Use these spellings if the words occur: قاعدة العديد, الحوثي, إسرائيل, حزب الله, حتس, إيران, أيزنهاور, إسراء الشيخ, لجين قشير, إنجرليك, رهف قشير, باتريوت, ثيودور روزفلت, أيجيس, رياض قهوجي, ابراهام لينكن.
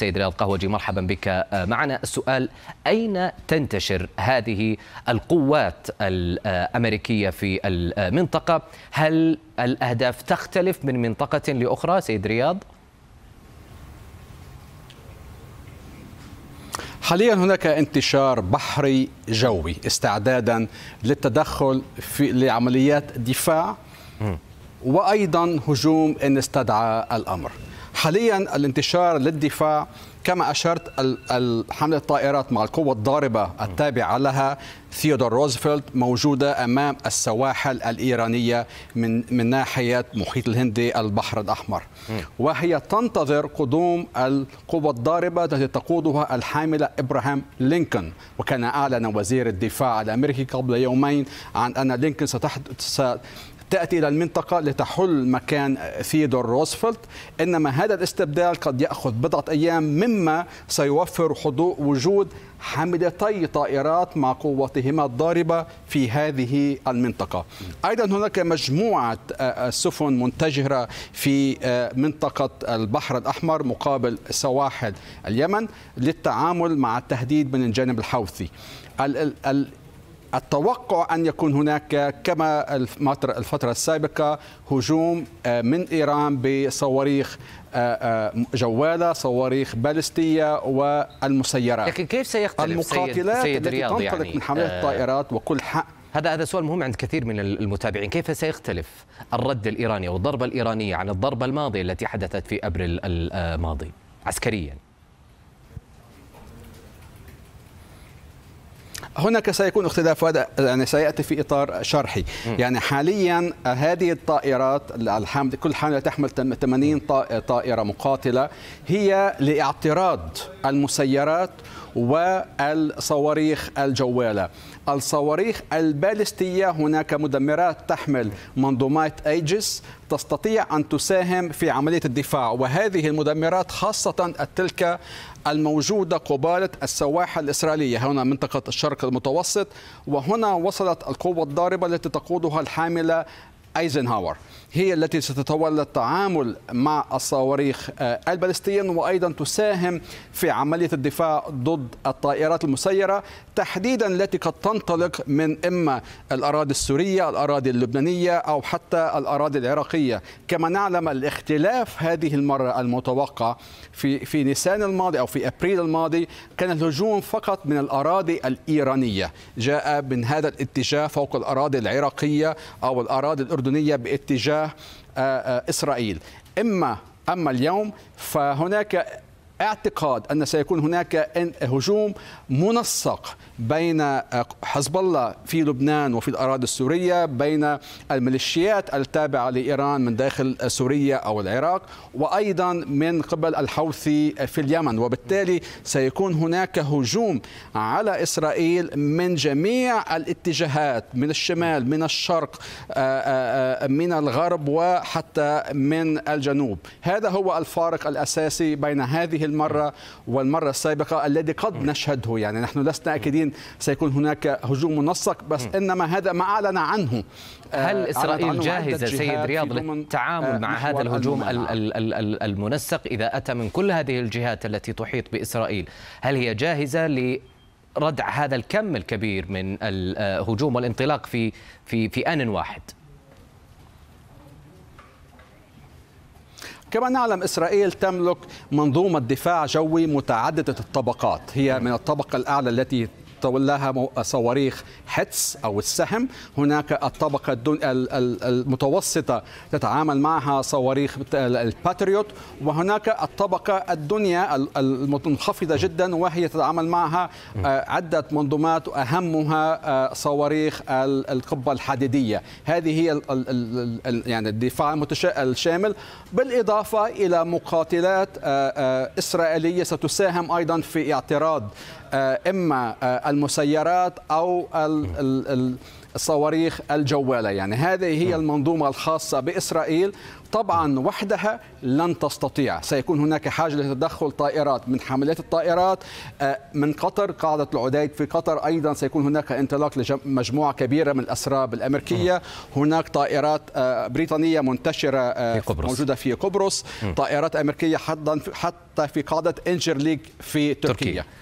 السيد رياض قهوجي، مرحبا بك معنا. السؤال: أين تنتشر هذه القوات الأمريكية في المنطقة؟ هل الأهداف تختلف من منطقة لأخرى سيد رياض؟ حاليا هناك انتشار بحري جوي استعدادا للتدخل في لعمليات دفاع وأيضا هجوم إن استدعى الأمر. حاليا الانتشار للدفاع كما أشرت، حملة الطائرات مع القوة الضاربة التابعة لها ثيودور روزفلت موجودة أمام السواحل الإيرانية من ناحية محيط الهندي البحر الأحمر، وهي تنتظر قدوم القوة الضاربة التي تقودها الحاملة ابراهام لينكن. وكان أعلن وزير الدفاع الأمريكي قبل يومين عن أن لينكن تأتي إلى المنطقة لتحل مكان ثيودور روزفلت، إنما هذا الاستبدال قد يأخذ بضعة أيام، مما سيوفر وجود حاملتي طائرات مع قوتهما الضاربة في هذه المنطقة. أيضا هناك مجموعة سفن منتجرة في منطقة البحر الأحمر مقابل سواحل اليمن للتعامل مع التهديد من الجانب الحوثي. التوقع أن يكون هناك كما الفترة السابقة هجوم من إيران بصواريخ جوالة، صواريخ باليستية والمسيرات. لكن كيف سيختلف المقاتلات التي تنطلق يعني من حملات الطائرات وكل حق؟ هذا سؤال مهم عند كثير من المتابعين. كيف سيختلف الرد الإيراني أو الضربة الإيرانية عن الضربة الماضية التي حدثت في أبريل الماضي عسكريا؟ هناك سيكون اختلاف، وهذا يعني سيأتي في إطار شرحي. يعني حاليا هذه الطائرات كل حاملة تحمل 80 طائرة مقاتلة، هي لاعتراض المسيرات والصواريخ الجوالة. الصواريخ الباليستية هناك مدمرات تحمل منظومات أيجيس تستطيع أن تساهم في عملية الدفاع، وهذه المدمرات خاصة تلك الموجودة قبالة السواحل الإسرائيلية، هنا منطقة الشرق المتوسط، وهنا وصلت القوة الضاربة التي تقودها الحاملة أيزنهاور، هي التي ستتولى التعامل مع الصواريخ الباليستية وأيضا تساهم في عملية الدفاع ضد الطائرات المسيرة، تحديدا التي قد تنطلق من إما الأراضي السورية، الأراضي اللبنانية، أو حتى الأراضي العراقية. كما نعلم الاختلاف هذه المرة المتوقع في نيسان الماضي أو في أبريل الماضي كان الهجوم فقط من الأراضي الإيرانية، جاء من هذا الاتجاه فوق الأراضي العراقية أو الأراضي الأردنية باتجاه إسرائيل. أما اليوم فهناك اعتقاد أن سيكون هناك هجوم منسق بين حزب الله في لبنان وفي الأراضي السورية، بين الميليشيات التابعة لإيران من داخل سوريا أو العراق، وأيضا من قبل الحوثي في اليمن، وبالتالي سيكون هناك هجوم على إسرائيل من جميع الاتجاهات، من الشمال، من الشرق، من الغرب، وحتى من الجنوب. هذا هو الفارق الأساسي بين هذه المرة والمرة السابقة الذي قد نشهده. يعني نحن لسنا أكيدين سيكون هناك هجوم منسق، بس إنما هذا ما أعلن عنه. هل إسرائيل جاهزة سيد رياض للتعامل مع هذا الهجوم المنسق إذا أتى من كل هذه الجهات التي تحيط بإسرائيل؟ هل هي جاهزة لردع هذا الكم الكبير من الهجوم والانطلاق في في في آن واحد؟ كما نعلم إسرائيل تملك منظومة دفاع جوي متعددة الطبقات، هي من الطبقة الأعلى التي تولاها صواريخ حتس أو السهم، هناك الطبقة المتوسطة تتعامل معها صواريخ الباتريوت، وهناك الطبقة الدنيا المنخفضة جدا وهي تتعامل معها عدة منظومات أهمها صواريخ القبة الحديدية. هذه هي يعني الدفاع الشامل، بالإضافة إلى مقاتلات إسرائيلية ستساهم أيضا في اعتراض إما المسيرات أو الصواريخ الجوالة. يعني هذه هي المنظومة الخاصة بإسرائيل. طبعا وحدها لن تستطيع، سيكون هناك حاجة لتدخل طائرات، من حملات الطائرات من قطر، قاعدة العديد في قطر، أيضا سيكون هناك انطلاق لمجموعة كبيرة من الأسراب الأمريكية، هناك طائرات بريطانية منتشرة موجودة في قبرص، طائرات أمريكية حتى في قاعدة إنجرليك في تركيا.